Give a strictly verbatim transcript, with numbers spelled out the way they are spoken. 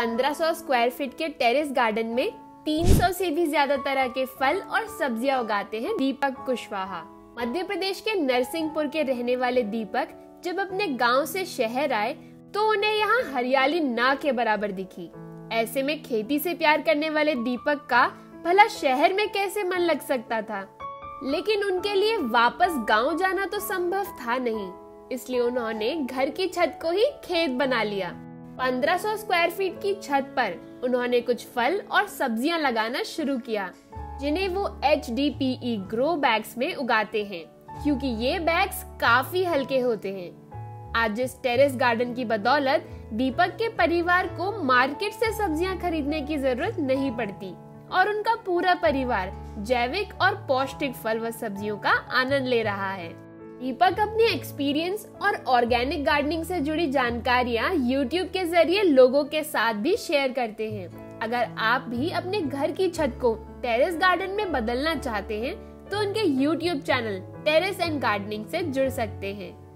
पंद्रह सौ square feet के टेरेस गार्डन में तीन सौ से भी ज्यादा तरह के फल और सब्जियां उगाते हैं दीपक कुशवाहा। मध्य प्रदेश के नरसिंहपुर के रहने वाले दीपक जब अपने गांव से शहर आए तो उन्हें यहाँ हरियाली ना के बराबर दिखी। ऐसे में खेती से प्यार करने वाले दीपक का भला शहर में कैसे मन लग सकता था, लेकिन उनके लिए वापस गांव जाना तो संभव था नहीं, इसलिए उन्होंने घर की छत को ही खेत बना लिया। पंद्रह सौ स्क्वायर फीट की छत पर उन्होंने कुछ फल और सब्जियां लगाना शुरू किया, जिन्हें वो H D P E grow bags में उगाते हैं, क्योंकि ये बैग्स काफी हल्के होते हैं। आज इस टेरेस गार्डन की बदौलत दीपक के परिवार को मार्केट से सब्जियां खरीदने की जरूरत नहीं पड़ती और उनका पूरा परिवार जैविक और पौष्टिक फल व सब्जियों का आनंद ले रहा है। दीपक अपने एक्सपीरियंस और ऑर्गेनिक गार्डनिंग से जुड़ी जानकारियां यूट्यूब के जरिए लोगों के साथ भी शेयर करते हैं। अगर आप भी अपने घर की छत को टेरेस गार्डन में बदलना चाहते हैं तो उनके YouTube channel terrace and gardening से जुड़ सकते हैं।